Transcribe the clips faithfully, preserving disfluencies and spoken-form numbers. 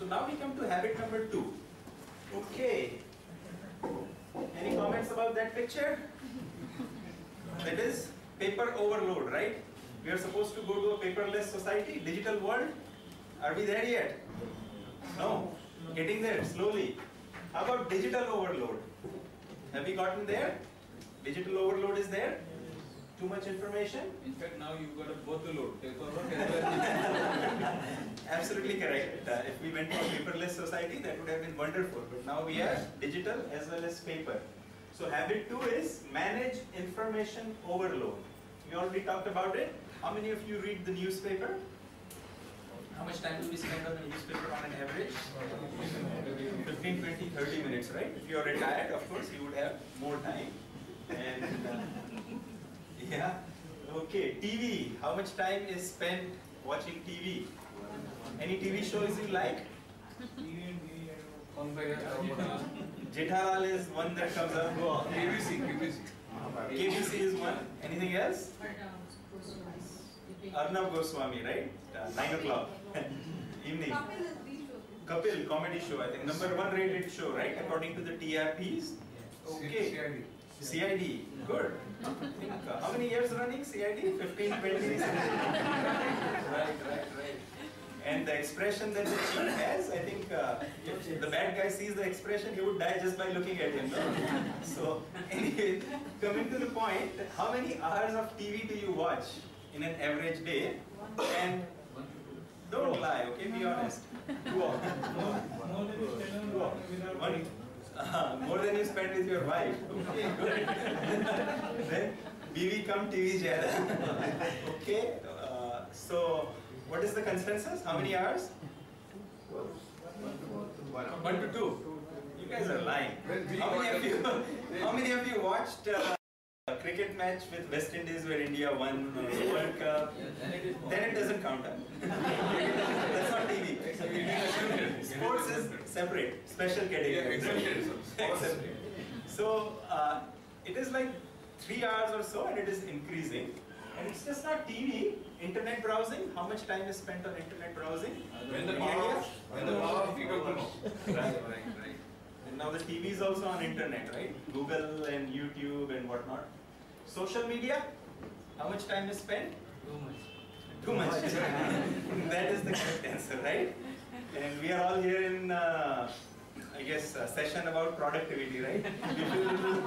So now we come to habit number two. Okay. Any comments about that picture? That is paper overload, right? We are supposed to go to a paperless society, digital world. Are we there yet? No. Getting there slowly. How about digital overload? Have we gotten there? Digital overload is there? Too much information? In fact, now you've got a both the load. Absolutely correct. Uh, if we went for paperless society, that would have been wonderful. But now we are digital as well as paper. So habit two is manage information overload. We already talked about it. How many of you read the newspaper? How much time do we spend on the newspaper on an average? fifteen, twenty, thirty minutes, right? If you are retired, of course, you would have more time. And uh, yeah, okay. T V. How much time is spent watching T V? Any T V shows you like? Jethalal is one that comes up. K B C. K B C is one. Anything else? Arnab Goswami, right? Uh, nine o'clock. Evening. Kapil, comedy show, I think. Number one rated show, right? According to the T R Ps. Okay. C I D. Good. How many years running C I D? fifteen, twenty? Right, right, right. And the expression that the chief has, I think uh, if the bad guy sees the expression, he would die just by looking at him. No? So, anyway, coming to the point, how many hours of T V do you watch in an average day? And don't lie, okay? Be honest. Two hours. Uh, more than you spend with your wife. Okay, good. Then, B V come T V jada. Okay, uh, so what is the consensus? How many hours? One to two. You guys are lying. How many of you? How many of you watched uh, a cricket match with West Indies where India won the World Cup? Then it doesn't count. Huh? That's not T V. Sports is separate, special category. Yeah, so uh, it is like three hours or so, and it is increasing. And it's just not T V, internet browsing. How much time is spent on internet browsing? When the power, when the power, people come. Right, right, right. And now the T V is also on internet, right? Google and YouTube and whatnot. Social media. How much time is spent? Too much. Too much. That is the correct answer, right? And we are all here in, uh, I guess, a session about productivity, right? You feel a little,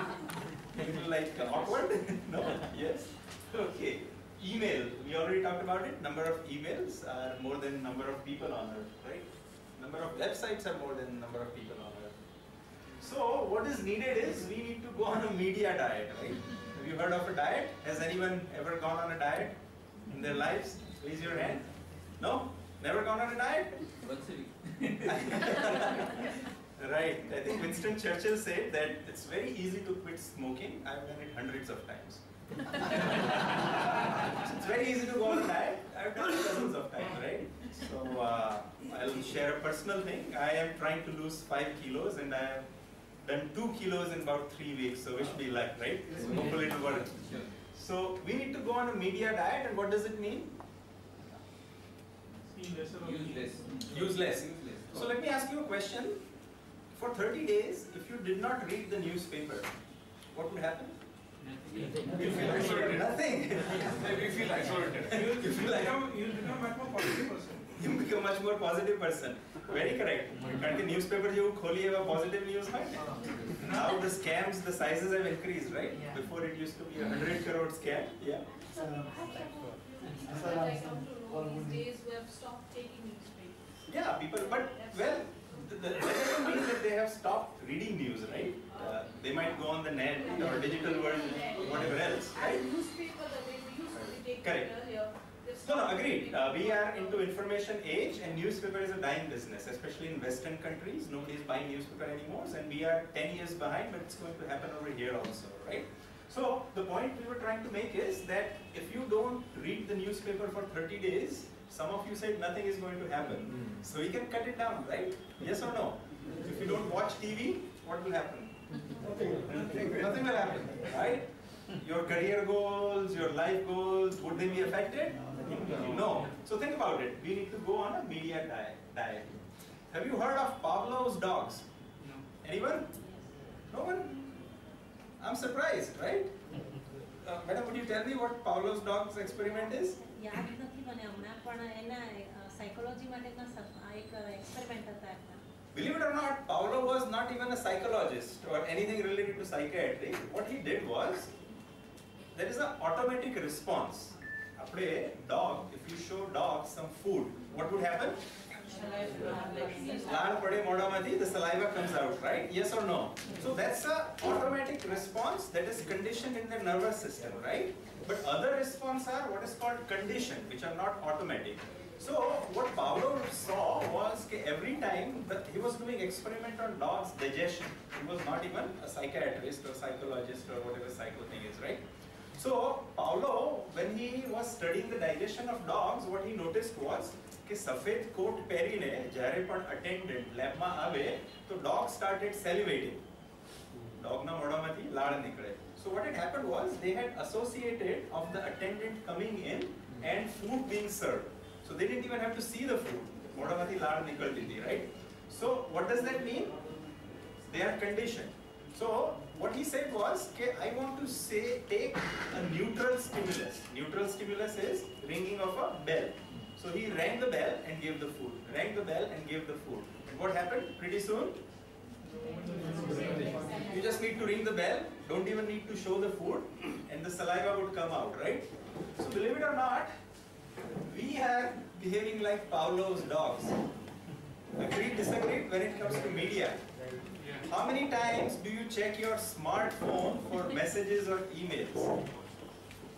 little like uh, awkward? No? Yes? Okay. Email. We already talked about it. Number of emails are more than number of people on Earth, right? Number of websites are more than number of people on Earth. So, what is needed is we need to go on a media diet, right? Have you heard of a diet? Has anyone ever gone on a diet in their lives? Raise your hand. No? Never gone on a diet? Right, I think Winston Churchill said that it's very easy to quit smoking. I've done it hundreds of times. It's very easy to go on a diet. I've done it dozens of times, right? So uh, I'll share a personal thing. I am trying to lose five kilos and I have done two kilos in about three weeks. So wish me luck, right? So hopefully it'll work. So we need to go on a media diet, and what does it mean? Useless. Useless. So let me ask you a question. For thirty days, if you did not read the newspaper, what would happen? Nothing. You feel isolated. Nothing. You feel isolated. You feel like you become much more positive person. You become much more positive person. Very correct. Because the newspaper you open was positive news. Now the scams, the sizes have increased, right? Before it used to be a hundred crore scam. Yeah. These days we have stopped taking newspapers. Yeah, people, but well, that doesn't mean that they have stopped reading news, right? Uh, they might go on the net or digital world or whatever else, right? Newspaper that they used to take earlier. No, no, agreed. Uh, we are into information age, and newspaper is a dying business, especially in Western countries. Nobody is buying newspaper anymore, and we are ten years behind, but it's going to happen over here also, right? So the point we were trying to make is that if you don't read the newspaper for thirty days, some of you said nothing is going to happen. Mm. So we can cut it down, right? Yes or no? If you don't watch T V, what will happen? Nothing. Nothing, nothing will happen, right? Your career goals, your life goals, would they be affected? No. No. So think about it. We need to go on a media diet. Have you heard of Pavlov's dogs? No. Anyone? No one? I'm surprised, right? Uh, madam, would you tell me what Pavlov's dogs experiment is? याद नहीं बने हमने पर है ना psychology में इतना एक experiment था अपना. Believe it or not, Pavlov was not even a psychologist or anything related to psychiatry. What he did was, there is an automatic response. Apne dog, if you show dog some food, what would happen? लाल पड़े मोड़ा मधी, the saliva comes out, right? Yes or no? So that's a automatic response that is conditioned in the nervous system, right? But other responses are what is called conditioned, which are not automatic. So what Pavlov saw was that every time that he was doing experiment on dogs' digestion, he was not even a psychiatrist or psychologist or whatever psycho thing is, right? So Pavlov, when he was studying the digestion of dogs, what he noticed was कि सफेद coat पहरीने જ્યારે પણ attendant lab में आवे तो dog started सेलिवेटिंग dog ना મોઢામાંથી લાળ નીકળે so what it happened was they had associated of the attendant coming in and food being served so they didn't even have to see the food મોઢામાંથી લાળ નીકળતી હતી right so what does that mean they are conditioned so what he said was okay I want to say take a neutral stimulus neutral stimulus is ringing of a bell So he rang the bell and gave the food. Rang the bell and gave the food. And what happened? Pretty soon, you just need to ring the bell. Don't even need to show the food, and the saliva would come out, right? So believe it or not, we are behaving like Pavlov's dogs. Agree, disagree? When it comes to media, how many times do you check your smartphone for messages or emails?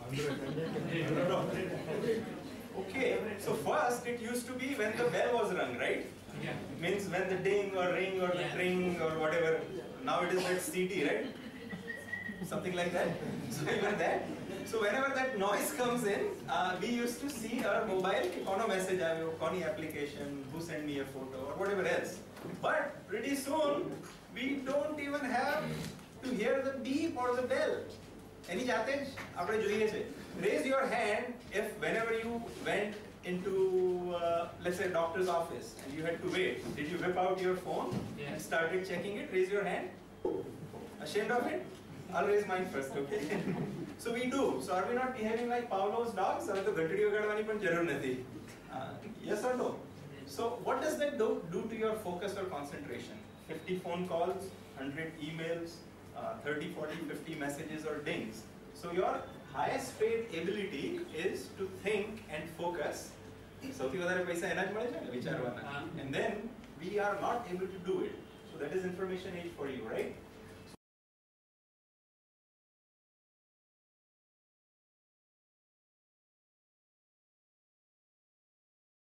one hundred. Okay, so first it used to be when the bell was rung, right? Yeah. Means when the ding or ring or the tring or whatever. Now it is that C D, right? Something like that. So even that. So whenever that noise comes in, uh, we used to see our mobile ki kono message aayo, koni application, who sent me a photo or whatever else. But pretty soon we don't even have to hear the beep or the bell. Any jate apne joine se. Raise your hand if whenever you went into uh, let's say doctor's office and you had to wait, did you whip out your phone yeah. and started checking it? Raise your hand. Ashamed of it? I'll raise mine first, okay? So we do. So are we not behaving like Pavlov's dogs? Or to ghatri ugadwani pan jarur nahi. Yes or no? So what does that do, do to your focus or concentration? fifty phone calls, one hundred emails, uh, thirty, forty, fifty messages or dings. So your highest paid ability is to think and focus. So if you have paisa ena mile chhe vichar vana and then we are not able to do it. So that is information age for you, right?